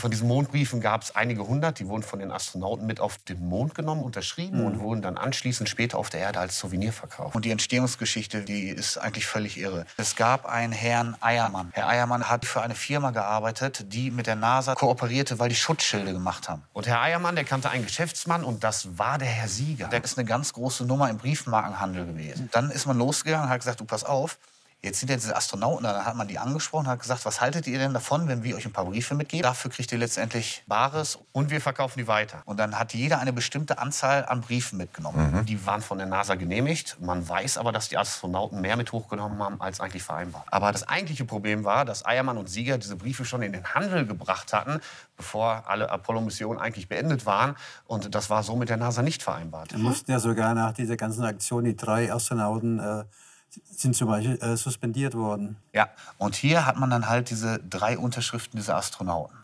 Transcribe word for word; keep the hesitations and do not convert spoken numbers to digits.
Und von diesen Mondbriefen gab es einige hundert. Die wurden von den Astronauten mit auf den Mond genommen, unterschrieben mhm. und wurden dann anschließend später auf der Erde als Souvenir verkauft. Und die Entstehungsgeschichte, die ist eigentlich völlig irre. Es gab einen Herrn Eiermann. Herr Eiermann hat für eine Firma gearbeitet, die mit der NASA kooperierte, weil die Schutzschilde gemacht haben. Und Herr Eiermann, der kannte einen Geschäftsmann und das war der Herr Sieger. Der ist eine ganz große Nummer im Briefmarkenhandel gewesen. Dann ist man losgegangen und hat gesagt, du pass auf, jetzt sind ja diese Astronauten, dann hat man die angesprochen und hat gesagt, was haltet ihr denn davon, wenn wir euch ein paar Briefe mitgeben? Dafür kriegt ihr letztendlich Bares und wir verkaufen die weiter. Und dann hat jeder eine bestimmte Anzahl an Briefen mitgenommen. Mhm. Die waren von der NASA genehmigt. Man weiß aber, dass die Astronauten mehr mit hochgenommen haben, als eigentlich vereinbart. Aber das eigentliche Problem war, dass Eiermann und Sieger diese Briefe schon in den Handel gebracht hatten, bevor alle Apollo-Missionen eigentlich beendet waren. Und das war so mit der NASA nicht vereinbart. Die mussten ja sogar nach dieser ganzen Aktion die drei Astronauten äh sind zum Beispiel äh, suspendiert worden. Ja, und hier hat man dann halt diese drei Unterschriften dieser Astronauten.